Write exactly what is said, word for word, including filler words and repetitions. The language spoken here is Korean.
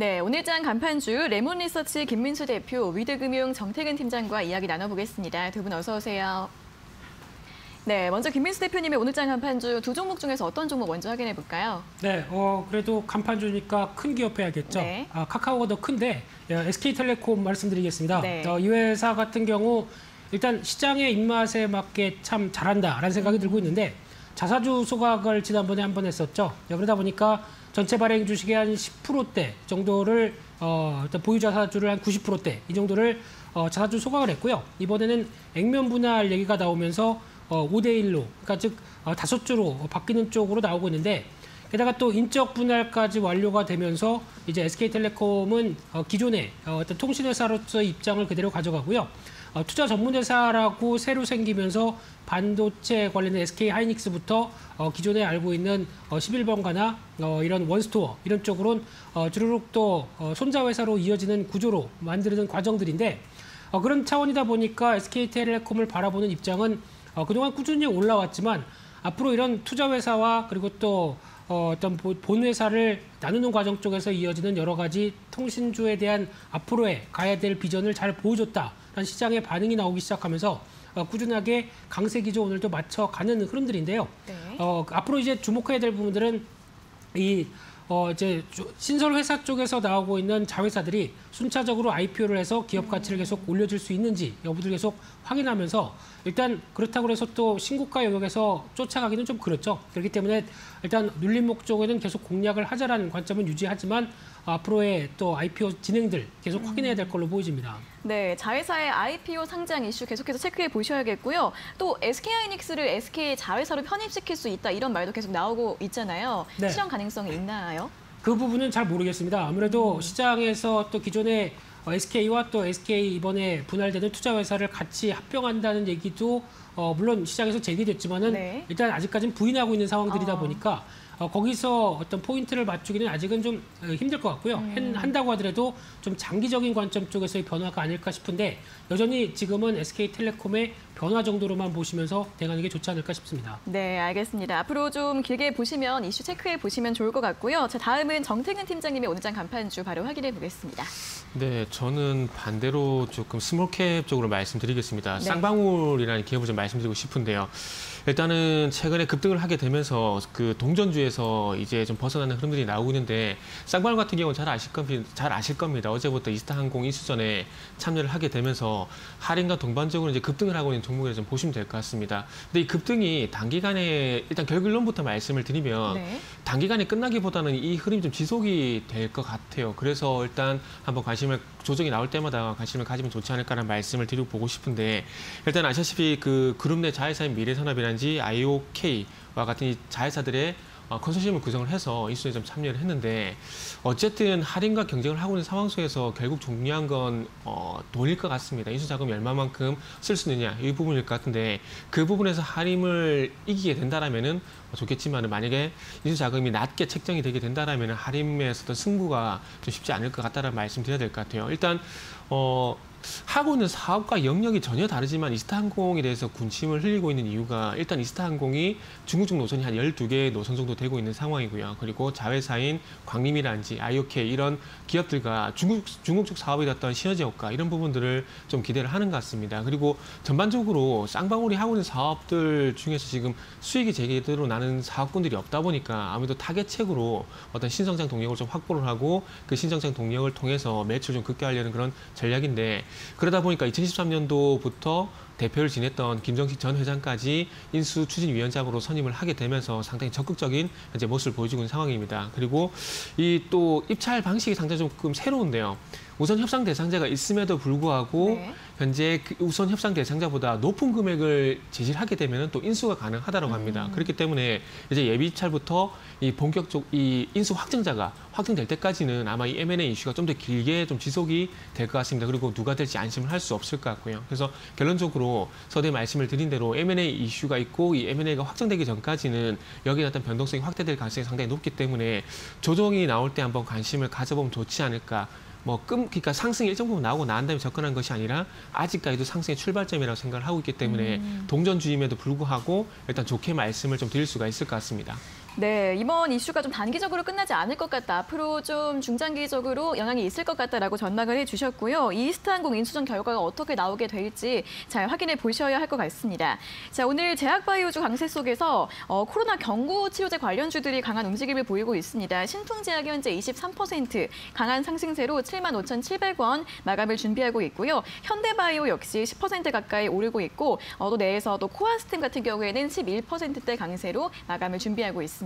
네, 오늘장 간판주 레몬리서치 김민수 대표, 위드금융 정태근 팀장과 이야기 나눠보겠습니다. 두 분 어서 오세요. 네, 먼저 김민수 대표님의 오늘장 간판주 두 종목 중에서 어떤 종목 먼저 확인해 볼까요? 네, 어, 그래도 간판주니까 큰 기업 해야겠죠. 네. 아, 카카오가 더 큰데 에스케이텔레콤 말씀드리겠습니다. 네. 어, 이 회사 같은 경우 일단 시장의 입맛에 맞게 참 잘한다라는 생각이 들고 있는데 자사주 소각을 지난번에 한 번 했었죠. 그러다 보니까 전체 발행 주식의 한 십 퍼센트대 정도를 어, 일단 보유 자사주를 한 구십 퍼센트대 이 정도를 어, 자사주 소각을 했고요. 이번에는 액면 분할 얘기가 나오면서 어, 오 대 일로, 그러니까 즉 어, 다섯 주로 바뀌는 쪽으로 나오고 있는데 게다가 또 인적 분할까지 완료가 되면서 이제 에스케이텔레콤은 어, 기존의 어, 어떤 통신회사로서의 입장을 그대로 가져가고요. 어, 투자 전문회사라고 새로 생기면서 반도체 관련된 에스케이하이닉스부터 어, 기존에 알고 있는 어, 십일 번가나 어, 이런 원스토어 이런 쪽으로는 어, 주르륵 또 어, 손자회사로 이어지는 구조로 만드는 과정들인데 어, 그런 차원이다 보니까 에스케이텔레콤을 바라보는 입장은 어, 그동안 꾸준히 올라왔지만 앞으로 이런 투자회사와 그리고 또 어, 어떤 본회사를 나누는 과정 쪽에서 이어지는 여러 가지 통신주에 대한 앞으로의 가야 될 비전을 잘 보여줬다라는 시장의 반응이 나오기 시작하면서 어, 꾸준하게 강세 기조 오늘도 맞춰가는 흐름들인데요. 네. 어, 앞으로 이제 주목해야 될 부분들은 이 어, 이제 신설회사 쪽에서 나오고 있는 자회사들이 순차적으로 아이피오를 해서 기업 가치를 계속 올려줄 수 있는지 여부들 계속 확인하면서 일단 그렇다고 해서 또 신고가 영역에서 쫓아가기는 좀 그렇죠. 그렇기 때문에 일단 눌림목 쪽에는 계속 공략을 하자라는 관점은 유지하지만 앞으로의 또 아이피오 진행들 계속 확인해야 될 걸로 보여집니다. 네, 자회사의 아이피오 상장 이슈 계속해서 체크해 보셔야겠고요. 또 에스케이하이닉스를 에스케이 자회사로 편입시킬 수 있다 이런 말도 계속 나오고 있잖아요. 네. 실현 가능성이 있나요? 그 부분은 잘 모르겠습니다. 아무래도 음. 시장에서 또 기존의 에스케이와 또 에스케이 이번에 분할되는 투자회사를 같이 합병한다는 얘기도 어, 물론 시장에서 제기됐지만은 네. 일단 아직까지는 부인하고 있는 상황들이다 어. 보니까 어, 거기서 어떤 포인트를 맞추기는 아직은 좀 힘들 것 같고요. 음. 한다고 하더라도 좀 장기적인 관점 쪽에서의 변화가 아닐까 싶은데 여전히 지금은 에스케이텔레콤의 변화 정도로만 보시면서 대응하는 게 좋지 않을까 싶습니다. 네, 알겠습니다. 앞으로 좀 길게 보시면 이슈 체크해 보시면 좋을 것 같고요. 자, 다음은 정태근 팀장님의 오늘장 간판주 바로 확인해 보겠습니다. 네, 저는 반대로 조금 스몰캡 쪽으로 말씀드리겠습니다. 네. 쌍방울이라는 기업을 좀 말씀드리고 싶은데요. 일단은 최근에 급등을 하게 되면서 그 동전주에서 이제 좀 벗어나는 흐름들이 나오고 있는데 쌍방울 같은 경우는 잘 아실 겁니다. 잘 아실 겁니다. 어제부터 이스타항공 인수전에 참여를 하게 되면서 할인과 동반적으로 이제 급등을 하고 있는 종목을 좀 보시면 될 것 같습니다. 근데 이 급등이 단기간에 일단 결론부터 말씀을 드리면 네. 단기간에 끝나기보다는 이 흐름이 좀 지속이 될 것 같아요. 그래서 일단 한번 관심을 조정이 나올 때마다 관심을 가지면 좋지 않을까라는 말씀을 드리고 보고 싶은데 일단 아시다시피 그 그룹 내 자회사인 미래산업이라는 아이오케이와 같은 이 자회사들의 컨소시엄을 구성을 해서 인수에 좀 참여를 했는데 어쨌든 할인과 경쟁을 하고 있는 상황 속에서 결국 중요한 건 어, 돈일 것 같습니다. 인수 자금이 얼마만큼 쓸 수 있느냐 이 부분일 것 같은데 그 부분에서 할인을 이기게 된다라면은 좋겠지만 만약에 인수 자금이 낮게 책정이 되게 된다라면은 할인에서 어떤 승부가 좀 쉽지 않을 것 같다라는 말씀드려야 될 것 같아요. 일단 어. 하고 있는 사업과 영역이 전혀 다르지만 이스타항공에 대해서 군침을 흘리고 있는 이유가 일단 이스타항공이 중국적 노선이 한 열두 개 노선 정도 되고 있는 상황이고요. 그리고 자회사인 광림이라든지 아이오케이 이런 기업들과 중국, 중국 쪽 사업이 됐던 시너지 효과 이런 부분들을 좀 기대를 하는 것 같습니다. 그리고 전반적으로 쌍방울이 하고 있는 사업들 중에서 지금 수익이 제대로 나는 사업군들이 없다 보니까 아무래도 타겟책으로 어떤 신성장 동력을 좀 확보를 하고 그 신성장 동력을 통해서 매출 좀 극대화하려는 그런 전략인데 그러다 보니까 이천십삼 년도부터 대표를 지냈던 김정식 전 회장까지 인수 추진위원장으로 선임을 하게 되면서 상당히 적극적인 이제 모습을 보여주고 있는 상황입니다. 그리고 이 또 입찰 방식이 상당히 조금 새로운데요. 우선 협상 대상자가 있음에도 불구하고 네. 현재 우선 협상 대상자보다 높은 금액을 제시하게 되면 또 인수가 가능하다라고 합니다. 음. 그렇기 때문에 이제 예비 입찰부터 이 본격적 이 인수 확정자가 확정될 때까지는 아마 이 엠 앤 에이 이슈가 좀 더 길게 좀 지속이 될 것 같습니다. 그리고 누가 될지 안심을 할 수 없을 것 같고요. 그래서 결론적으로 서두에 말씀을 드린 대로 엠 앤 에이 이슈가 있고 이 엠 앤 에이가 확정되기 전까지는 여기에 어떤 변동성이 확대될 가능성이 상당히 높기 때문에 조정이 나올 때 한번 관심을 가져보면 좋지 않을까. 뭐 끔, 그러니까 상승이 일정 부분 나오고 난 다음에 접근한 것이 아니라 아직까지도 상승의 출발점이라고 생각을 하고 있기 때문에 음. 동전주임에도 불구하고 일단 좋게 말씀을 좀 드릴 수가 있을 것 같습니다. 네, 이번 이슈가 좀 단기적으로 끝나지 않을 것 같다. 앞으로 좀 중장기적으로 영향이 있을 것 같다라고 전망을 해주셨고요. 이스타항공 인수전 결과가 어떻게 나오게 될지 잘 확인해 보셔야 할 것 같습니다. 자, 오늘 제약바이오주 강세 속에서 어, 코로나 경구 치료제 관련주들이 강한 움직임을 보이고 있습니다. 신풍제약이 현재 이십삼 퍼센트 강한 상승세로 칠만 오천칠백 원 마감을 준비하고 있고요. 현대바이오 역시 십 퍼센트 가까이 오르고 있고 어, 또 내에서 또 코아스템 같은 경우에는 십일 퍼센트대 강세로 마감을 준비하고 있습니다.